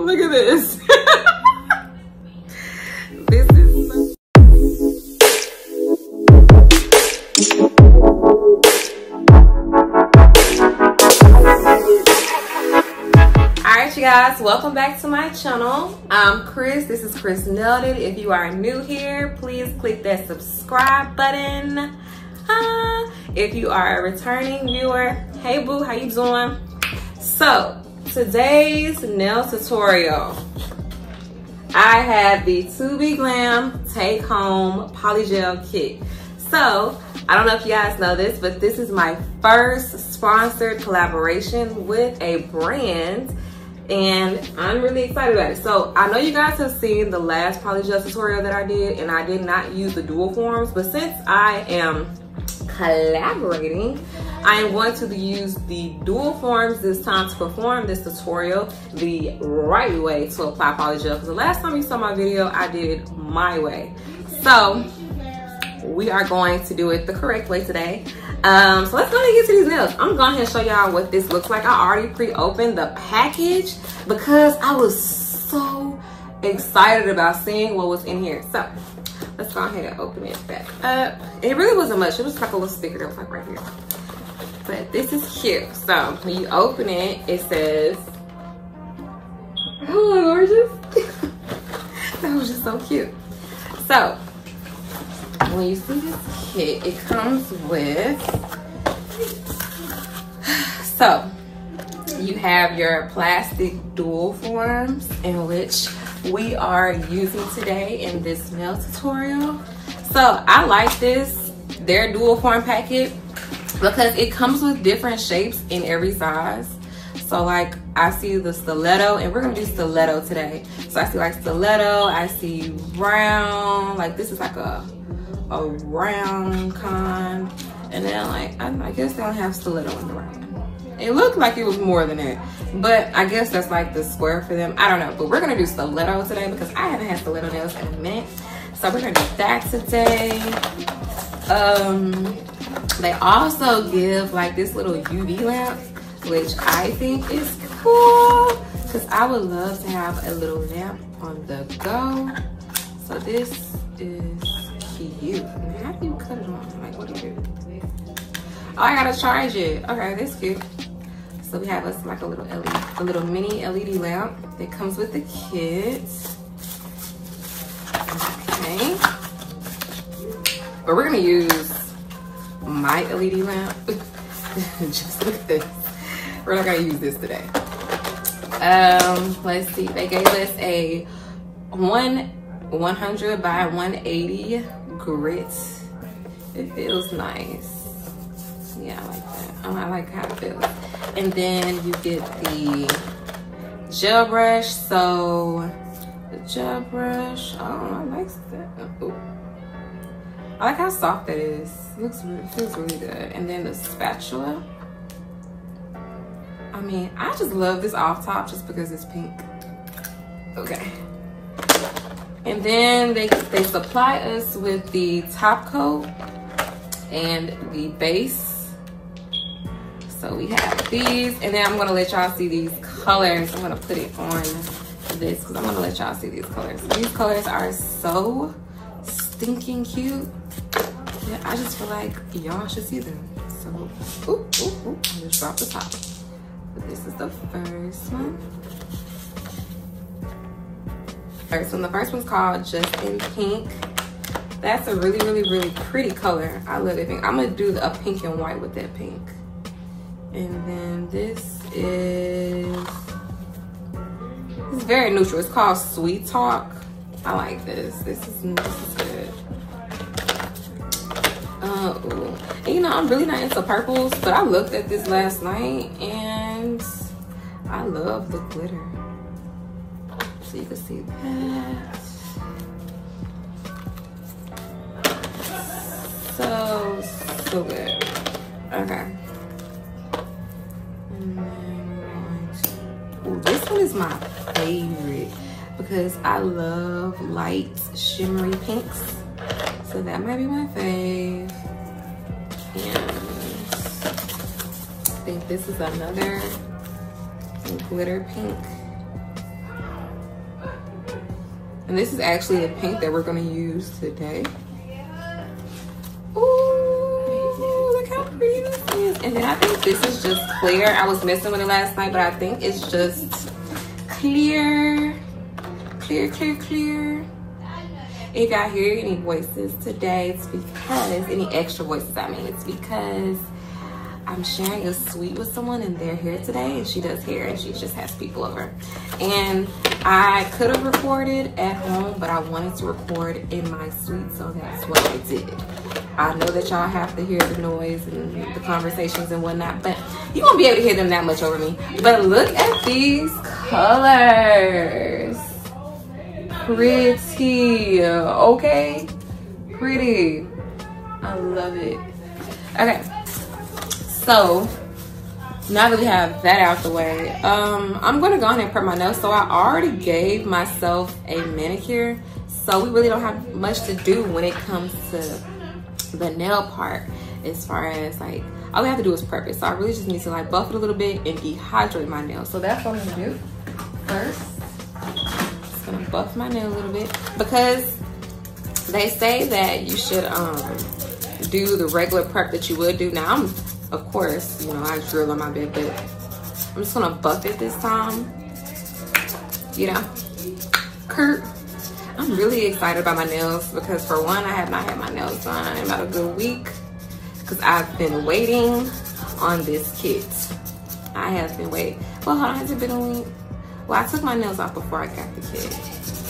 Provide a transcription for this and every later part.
Look at this. This is so Alright you guys, welcome back to my channel. I'm Kris, this is Kris Nelden. If you are new here, please click that subscribe button. If you are a returning viewer, hey boo, how you doing? So today's nail tutorial, I have the TobeGlam Take Home Polygel Kit. So I don't know if you guys know this, but this is my first sponsored collaboration with a brand, and I'm really excited about it. So I know you guys have seen the last polygel tutorial that I did, and I did not use the Dualforms, but since I am collaborating, I am going to use the Dualforms this time to perform this tutorial the right way to apply polygel, because the last time you saw my video I did it my way. So we are going to do it the correct way today. So let's go ahead and get to these nails. I'm going to show y'all what this looks like. I already pre-opened the package because I was so excited about seeing what was in here. So let's go ahead and open it back up. It really wasn't much. It was like a little sticker that was like right here. But this is cute. So when you open it, it says, "Hello, gorgeous." That was just so cute. So when you see this kit, it comes with, so you have your plastic dual forms, in which we are using today in this nail tutorial. So I like this, their dual form packet, because it comes with different shapes in every size. So like I see the stiletto, and we're gonna do stiletto today. So I see like stiletto, I see round, like this is like a round con, and then like I guess they don't have stiletto in the round. It looked like it was more than that, but I guess that's like the square for them. I don't know, but we're gonna do stiletto today because I haven't had stiletto nails in a minute. So we're gonna do that today. They also give like this little UV lamp, which I think is cool because I would love to have a little lamp on the go. So this is cute. How do you cut it on? Like, what do you do? Oh, I gotta charge it. Okay, that's cute. So we have us like a little mini LED lamp that comes with the kit. Okay, but we're gonna use my LED lamp. Just look at this. We're not gonna use this today. Let's see. They gave us a 100 by 180 grit. It feels nice. Yeah, I like that. I like how it feels. And then you get the gel brush. So the gel brush, oh, I like that. Ooh. I like how soft that is. It feels really good. And then the spatula. I mean, I just love this off top just because it's pink. Okay. And then they supply us with the top coat and the base. So we have these, and then I'm gonna let y'all see these colors. I'm gonna put it on this because I'm gonna let y'all see these colors. These colors are so stinking cute. Yeah, I just feel like y'all should see them. So, I just dropped the top. But this is the first one. The first one's called Just in Pink. That's a really, really, really pretty color. I love it pink. I'm gonna do a pink and white with that pink. And then this is very neutral. It's called Sweet Talk. I like this. This is good. And you know, I'm really not into purples, but I looked at this last night and I love the glitter. So you can see that. So good. Okay. This one is my favorite because I love light shimmery pinks, so that might be my fave. And I think this is another glitter pink. And this is actually the pink that we're going to use today. Ooh, look how pretty this is. And then I think this is just clear. I was messing with it last night, but I think it's just clear. Clear, clear, clear. If y'all hear any voices today, it's because, any extra voices I mean, it's because I'm sharing a suite with someone and they're here today and she does hair and she just has people over. And I could have recorded at home, but I wanted to record in my suite, so that's what I did. I know that y'all have to hear the noise and the conversations and whatnot, but you won't be able to hear them that much over me. But look at these colors. Pretty, okay? Pretty. I love it. Okay. So now that we have that out the way, I'm gonna go ahead and prep my nails. So I already gave myself a manicure, so we really don't have much to do when it comes to the nail part. As far as like, all we have to do is prep it. So I really just need to like buff it a little bit and dehydrate my nails. So that's what I'm gonna do first. Just gonna buff my nail a little bit because they say that you should do the regular prep that you would do. Now I'm, of course, you know, I drill on my bed, but I'm just gonna buff it this time. You know, Kurt, I'm really excited about my nails because for one, I have not had my nails done in about a good week because I've been waiting on this kit. I have been waiting. Well, hold on, has it been a week? Well, I took my nails off before I got the kit.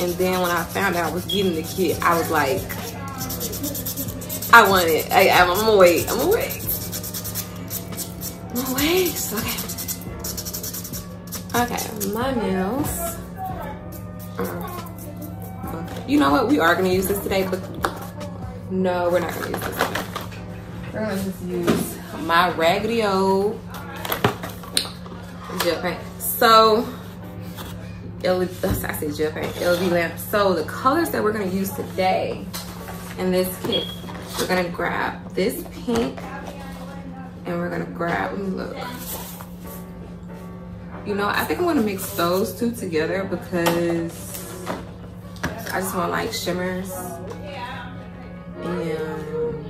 And then when I found out I was getting the kit, I was like, I want it. I'm gonna wait, I'm gonna wait. My waves, okay. Okay, my nails. You know what? We are gonna use this today, but no, we're not gonna use this today. We're gonna just use my raggedy old gel paint. So, I said gel paint, LED lamp. So the colors that we're gonna use today in this kit, we're gonna grab this pink. And we're gonna grab, let me look. You know, I think I'm gonna mix those two together because I just want like shimmers. And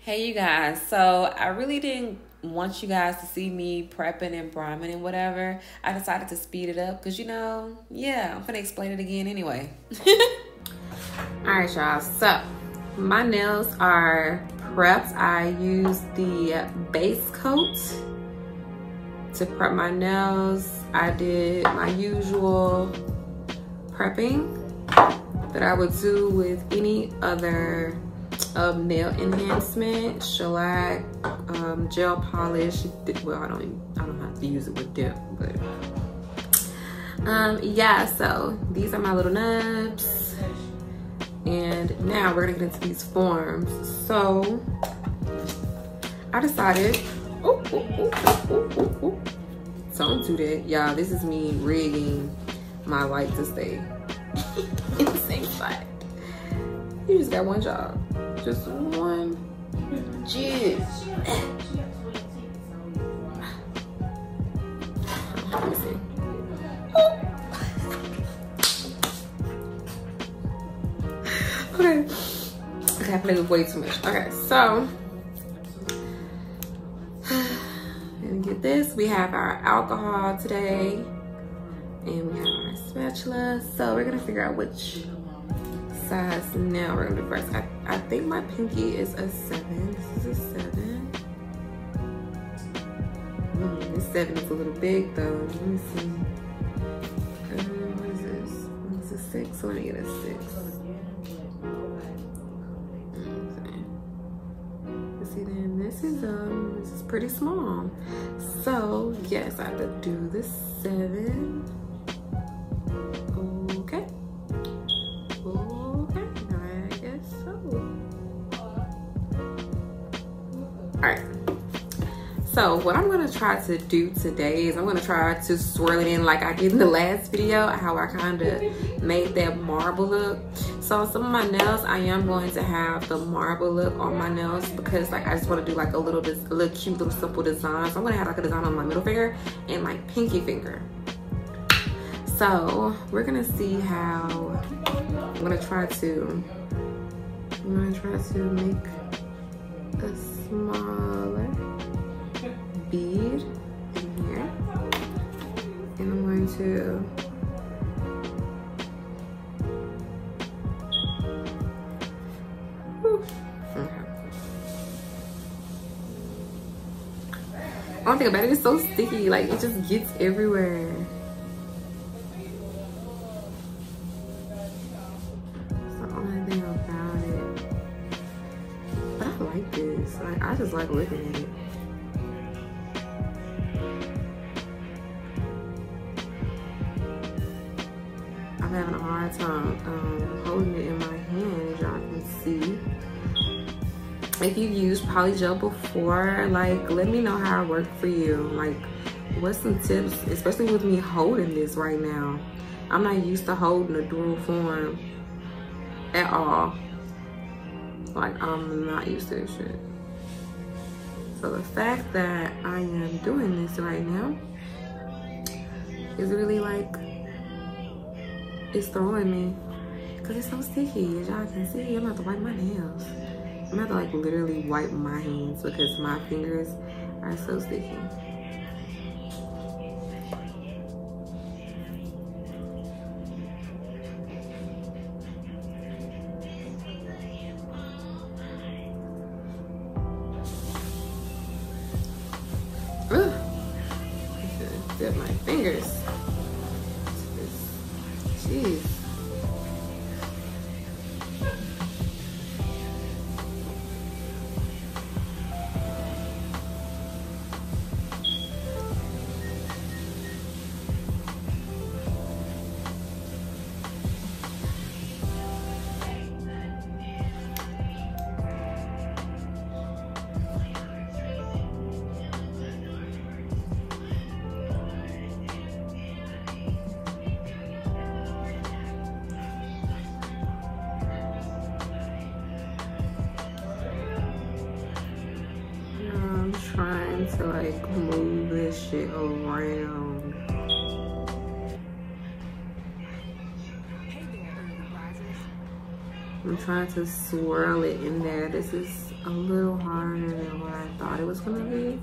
hey you guys, so I really didn't want you guys to see me prepping and priming and whatever. I decided to speed it up because, you know, yeah, I'm gonna explain it again anyway. All right, y'all, so my nails are prepped. I use the base coat to prep my nails. I did my usual prepping that I would do with any other nail enhancement, shellac, gel polish. Well, I don't have to use it with dip, but yeah. So these are my little nubs. And now we're gonna get into these forms. So I decided, don't do that, y'all. This is me rigging my light to stay in the same spot. You just got one job, just one. Jizz. Let me see. Okay, I played with way too much. Okay, so and get this. We have our alcohol today, and we have our spatula. So we're gonna figure out which size now we're gonna do first. I think my pinky is a 7. This is a 7. This 7 is a little big though. Let me see. What is this? This is a 6. So I'm gonna get a 6. This is pretty small, so yes, I have to do the 7. Okay, okay, I guess so. All right, so what I'm gonna try to do today is I'm gonna try to swirl it in like I did in the last video, how I kind of made that marble look. So some of my nails, I am going to have the marble look on my nails because like I just want to do like a little cute little simple design. So I'm gonna have like a design on my middle finger and like pinky finger. So we're gonna see how I'm gonna try to make a smaller bead in here, and I'm going to I don't think about it, it's so sticky, like it just gets everywhere. It's the only thing about it. But I like this, like I just like looking at it. I'm having a hard time holding it in my hand, as y'all can see. If you've used polygel before, like let me know how it worked for you. Like what's some tips, especially with me holding this right now. I'm not used to holding a dual form at all. Like I'm not used to this shit. So the fact that I am doing this right now is really like, it's throwing me. Cause it's so sticky, as y'all can see. I'm about to wipe my nails. I'm gonna have to like literally wipe my hands because my fingers are so sticky. Ugh. I should dip my fingers. Jeez. Trying to like move this shit around. I'm trying to swirl it in there. This is a little harder than what I thought it was gonna be.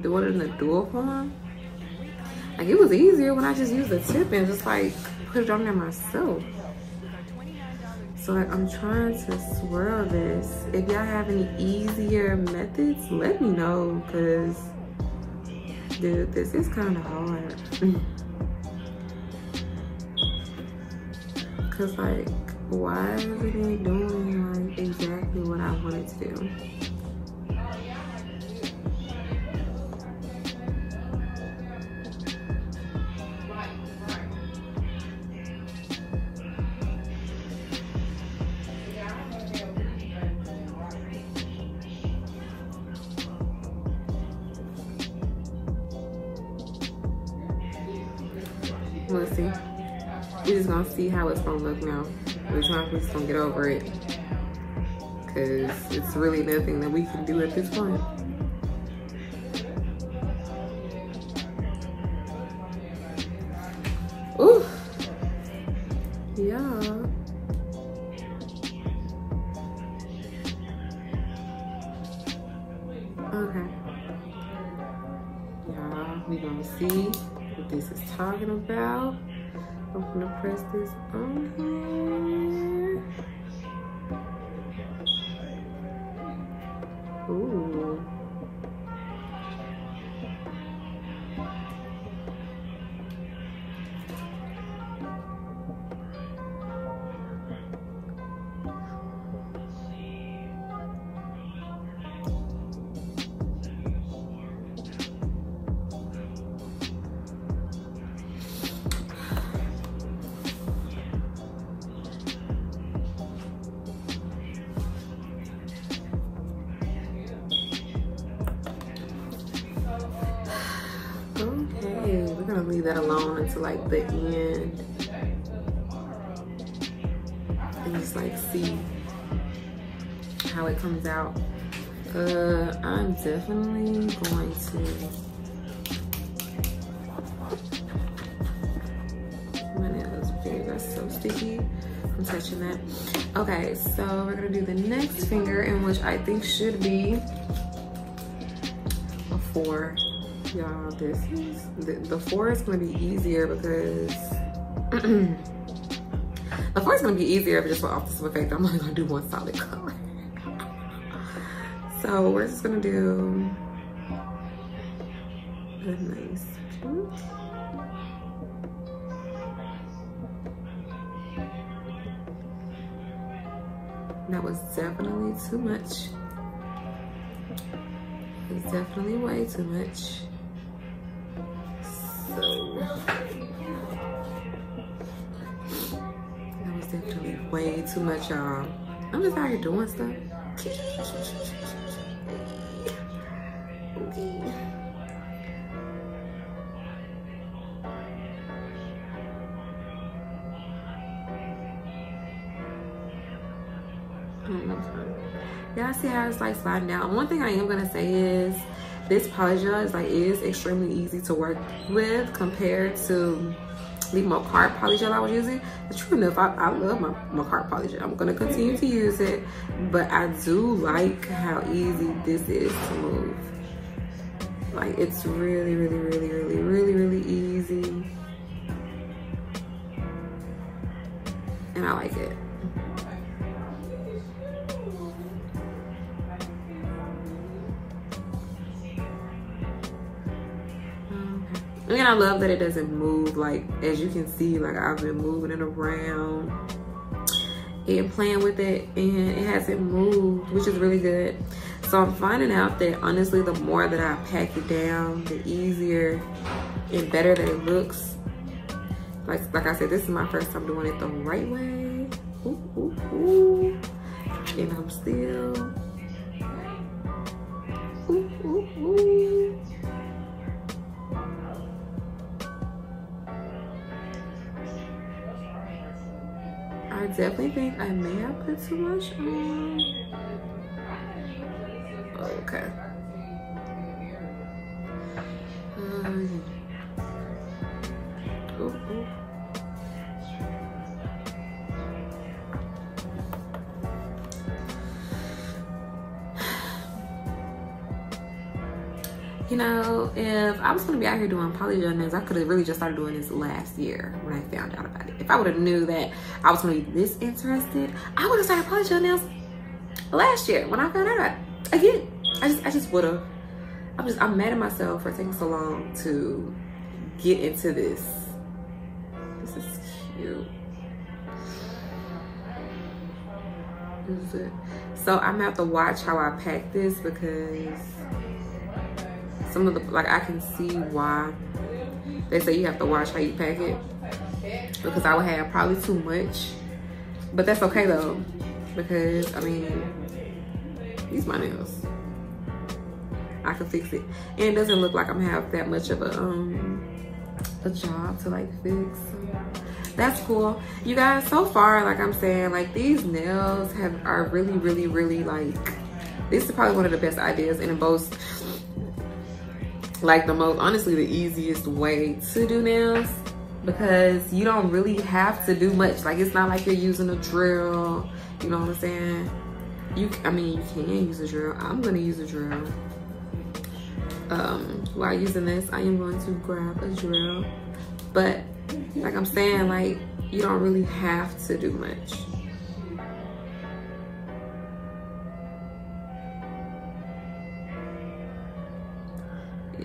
Doing it in the dual form. Like it was easier when I just used the tip and just like put it on there myself. So like I'm trying to swirl this. If y'all have any easier methods, let me know, because dude, this is kind of hard. Cause like, why isn't it doing like exactly what I want it to do? We'll see. We're just gonna see how it's gonna look now. We're just gonna get over it. Cause it's really nothing that we can do at this point. Ooh. Yeah. Okay. Yeah, we're gonna see. This is talking about. I'm gonna press this on here. Ooh. Leave that alone until like the end and just like see how it comes out. I'm definitely going to I'm touching that. Okay, so we're gonna do the next finger, in which I think should be a 4. Y'all, this is the 4 is gonna be easier because the 4 is gonna be easier if it's just for opposite of effect. I'm only gonna do one solid color. So we're just gonna do a nice pink. That was definitely too much. It's definitely way too much. So that was definitely way too much, y'all. I'm just out here doing stuff. Okay. Y'all see how it's like sliding out. One thing I am gonna say is this polygel is extremely easy to work with compared to the Mocard polygel I was using. But true enough, I love my Mocard polygel. I'm gonna continue to use it, but I do like how easy this is to move. Like, it's really, really, really, really, really, really easy, and I like it. And I love that it doesn't move. Like, as you can see, like, I've been moving it around and playing with it, and it hasn't moved, which is really good. So I'm finding out that, honestly, the more that I pack it down, the easier and better that it looks. Like I said, this is my first time doing it the right way. Ooh, ooh, ooh. And I'm still... Ooh, ooh, ooh. I definitely think I may have put too much on. Okay. Ooh, ooh. You know, if I was gonna be out here doing polygel nails, I could have really just started doing this last year when I found out about it. If I would have knew that I was gonna be this interested, I would have started polygel nails last year when I found out about it. Again, I just would have. I'm mad at myself for taking so long to get into this. This is cute. This is it. So I'm gonna have to watch how I pack this, because some of the, like, I can see why they say you have to watch how you pack it, because I would have probably too much. But that's okay though, because I mean, these my nails, I can fix it, and it doesn't look like I'm have that much of a job to like fix. That's cool, you guys. So far, like I'm saying, like, these nails are really, really, really, like, this is probably one of the best ideas, and it boasts like the most, honestly, the easiest way to do nails, because you don't really have to do much. Like, it's not like you're using a drill, you know what I'm saying? I mean, you can use a drill. I'm gonna use a drill. While using this, I am going to grab a drill. But like I'm saying, like, you don't really have to do much.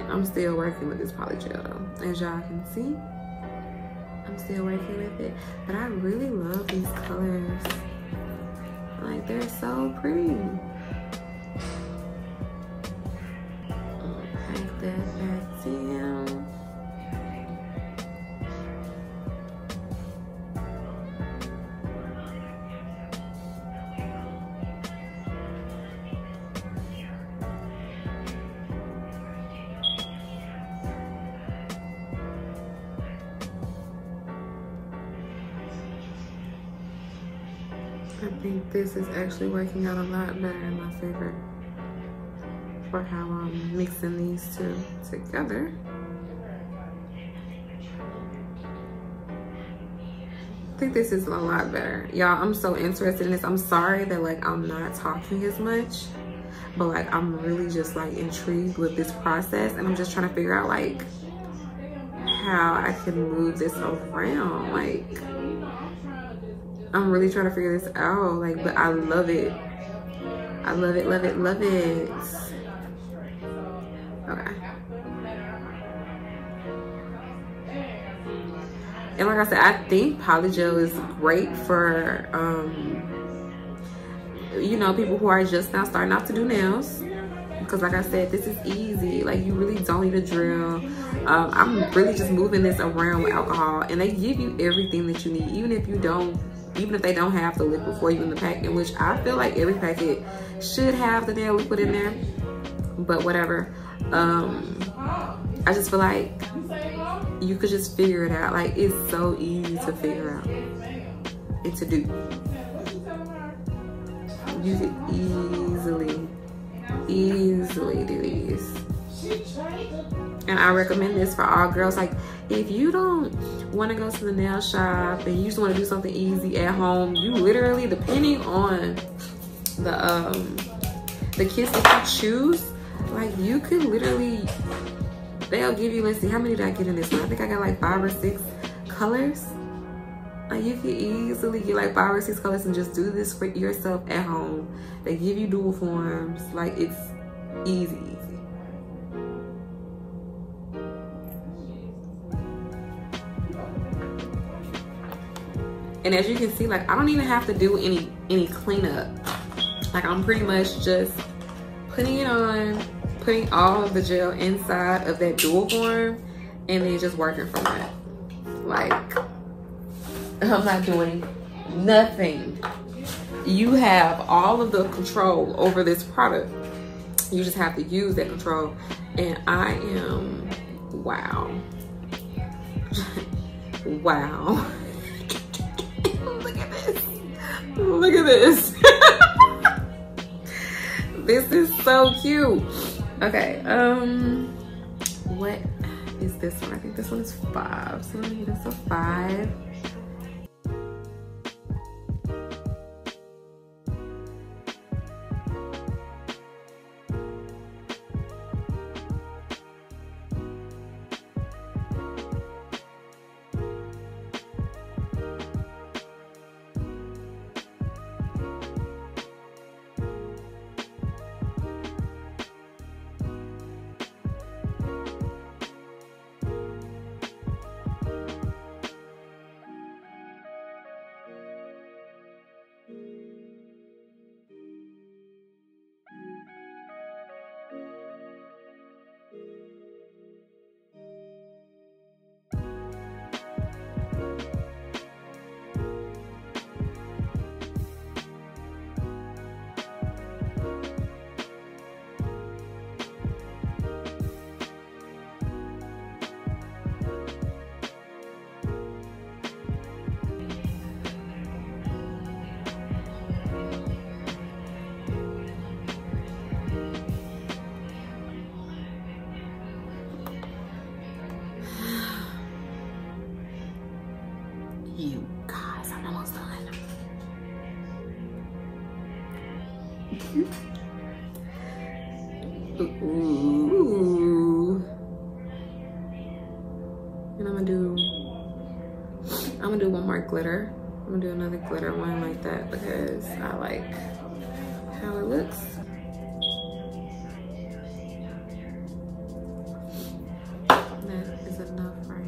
I'm still working with this polygel though. As y'all can see, I'm still working with it. But I really love these colors. Like, they're so pretty. I'll pack that back down. I think this is actually working out a lot better in my favor for how I'm mixing these two together. I think this is a lot better. Y'all, I'm so interested in this. I'm sorry that like I'm not talking as much, but like I'm really just like intrigued with this process, and I'm just trying to figure out like how I can move this around. Like I'm really trying to figure this out, like, but I love it. I love it, love it, love it. Okay. And like I said, I think polygel is great for, you know, people who are just now starting out to do nails. Because like I said, this is easy. Like you really don't need a drill. I'm really just moving this around with alcohol, and they give you everything that you need, even if you don't, even if they don't have the liquid for you in the packet, which I feel like every packet should have the nail liquid in there, but whatever. I just feel like you could just figure it out. Like it's so easy to figure out and to do. You could easily do these, and I recommend this for all girls. Like if you don't want to go to the nail shop and you just want to do something easy at home, you literally, depending on the kits that you choose, like you could literally, they'll give you, let's see, how many did I get in this one? I think I got like 5 or 6 colors. Like you can easily get like 5 or 6 colors and just do this for yourself at home. They give you dual forms. Like it's easy. And as you can see, like I don't even have to do any cleanup. Like I'm pretty much just putting it on, putting all of the gel inside of that dual form, and then just working from that. Like I'm not doing nothing. You have all of the control over this product. You just have to use that control. And I am, wow. Wow. Look at this. Look at this. This is so cute. Okay, what is this one? I think this one is 5. So let me get this a 5. Ooh. And I'm gonna do one more glitter. I'm gonna do another glitter one like that because I like how it looks. That is enough right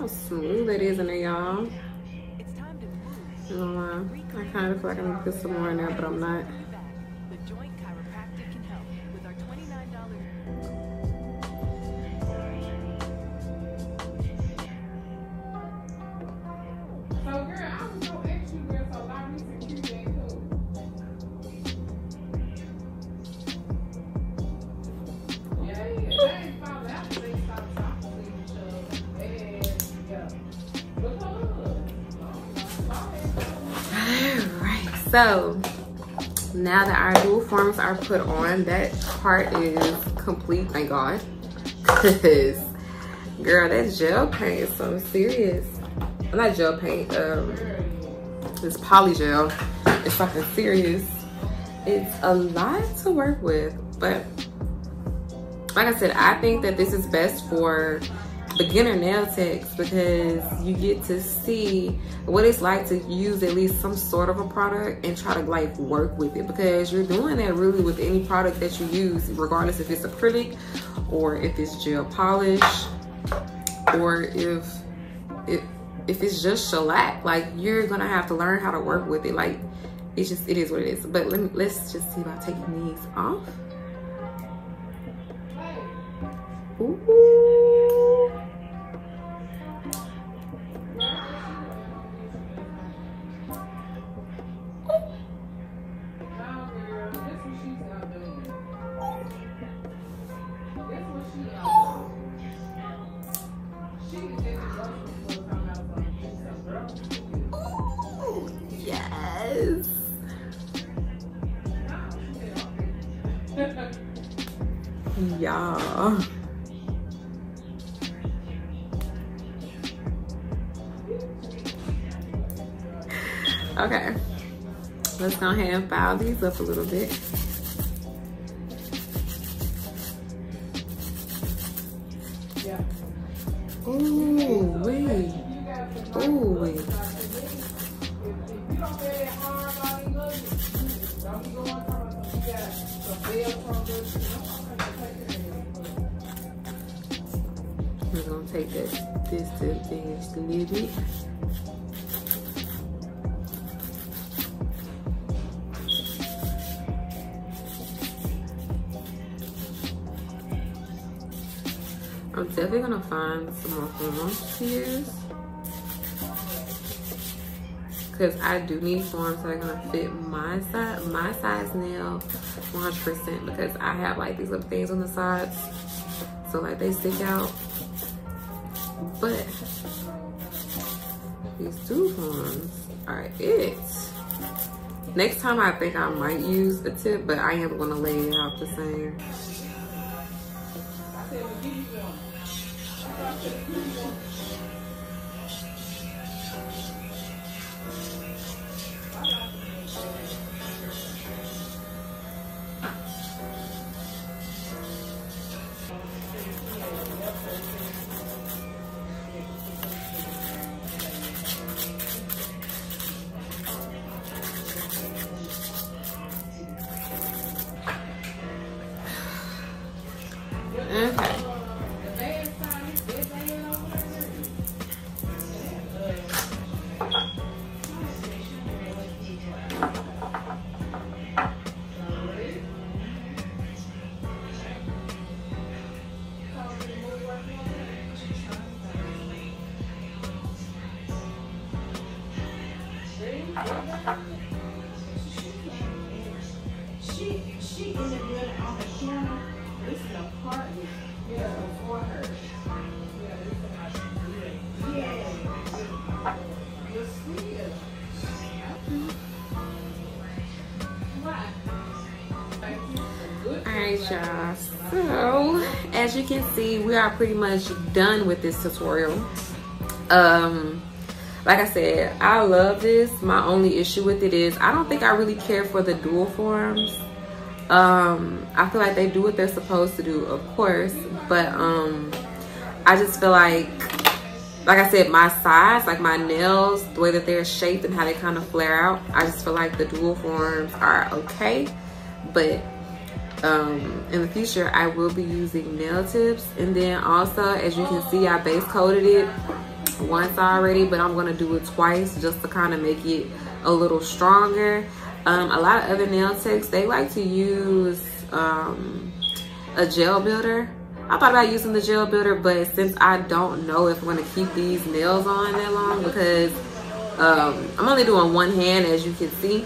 how smooth it is in there, y'all. I kind of feel like I'm gonna put some more in there, but I'm not. So now that our dual forms are put on, that part is complete, thank God. Because girl, that gel paint is so serious. Not gel paint, this polygel is fucking serious. It's a lot to work with, but like I said, I think that this is best for beginner nail techs because you get to see what it's like to use at least some sort of a product and try to like work with it, because you're doing that really with any product that you use, regardless if it's acrylic or if it's gel polish or if it's just shellac. Like, you're gonna have to learn how to work with it. Like, it's just, it is what it is. But let's just see about taking these off. Ooh. Y'all, okay, let's go ahead and file these up a little bit. Yeah. Ooh wee, ooh wee. We're gonna take this thing just a little bit. I'm definitely gonna find some more forms to use, because I do need forms that are gonna fit my size nail 100%, because I have like these little things on the sides, so like they stick out. But these two forms are it. Next time I think I might use a tip, but I am gonna lay it out the same. She isn't good on the camera. This is an apartment before her. Yeah, you'll see it. Alright, y'all. So, as you can see, we are pretty much done with this tutorial. Like I said, I love this. My only issue with it is I don't think I really care for the dual forms. I feel like they do what they're supposed to do, of course, but I just feel like I said, my size, like my nails, the way that they're shaped and how they kind of flare out, I just feel like the dual forms are okay. But in the future, I will be using nail tips. And then also, as you can see, I base coated it. once already, but I'm gonna do it twice just to kind of make it a little stronger. A lot of other nail techs, they like to use a gel builder. I thought about using the gel builder, but since I don't know if I'm gonna keep these nails on that long, because I'm only doing one hand, as you can see.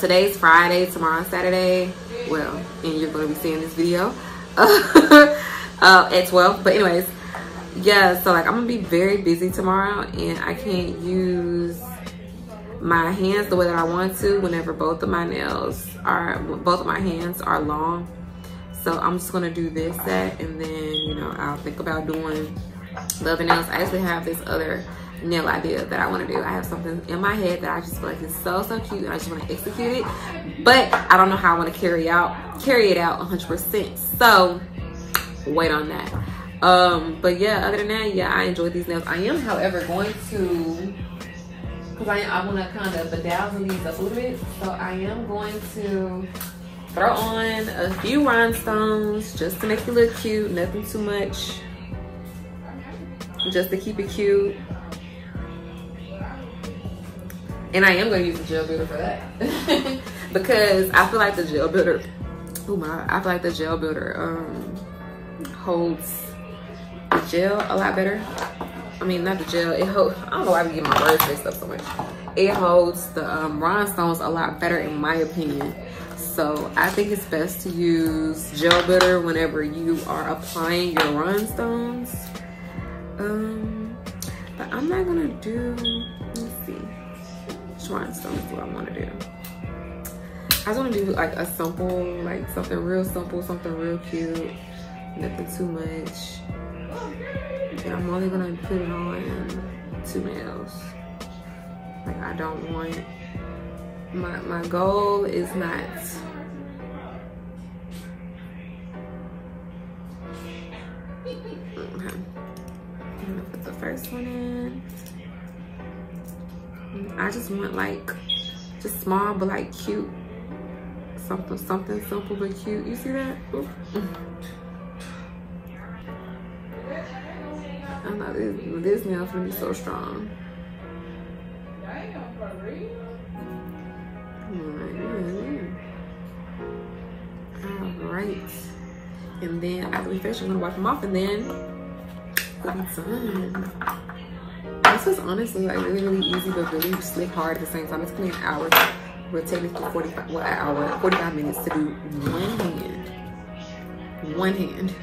Today's Friday, tomorrow's Saturday. Well, and you're gonna be seeing this video at 12, but anyways, yeah, so like I'm gonna be very busy tomorrow, and I can't use my hands the way that I want to whenever both of my nails are, both of my hands are long. So I'm just gonna do this set, and then, you know, I'll think about doing the other nails. I actually have this other nail idea that I want to do. I have something in my head that I just feel like is so cute, and I just want to execute it, but I don't know how I want to carry it out 100%. So wait on that. But yeah, other than that, yeah, I enjoyed these nails. I am, however, going to, because I want to kind of bedazzle these up a little bit, so I am going to throw on a few rhinestones just to make it look cute, nothing too much, just to keep it cute. And I am going to use the gel builder for that because I feel like the gel builder, oh my, I feel like the gel builder holds the gel a lot better. I mean, not the gel, it holds, I don't know why I get my words mixed up so much. It holds the rhinestones a lot better, in my opinion. So I think it's best to use gel builder whenever you are applying your rhinestones. But I'm not gonna do, let me see, which rhinestones do I want to do? I just want to do like a simple, like something real simple, something real cute, nothing too much. And I'm only gonna put it on two nails. Like, I don't want, my goal is not, I'm gonna put the first one in. I just want like, just small but like cute. Something simple but cute. You see that? Ooh. I know this nail's gonna be so strong. All right. And then after we finish, I'm gonna wipe them off, and then it's done. This is honestly like really easy, but really slick hard at the same time. It's been an hour. We're technically 45, well, an hour, 45 minutes to do one hand. One hand.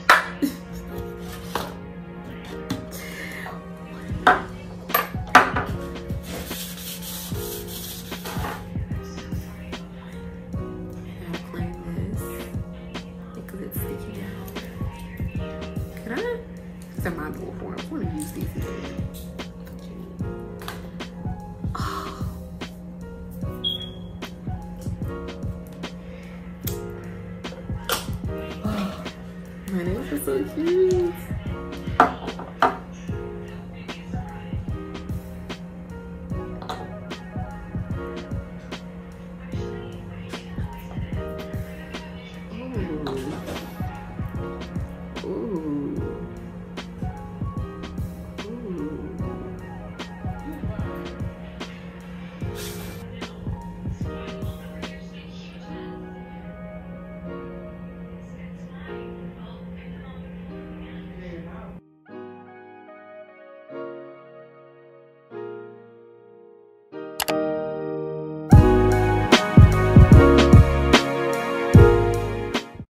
My nails are so cute.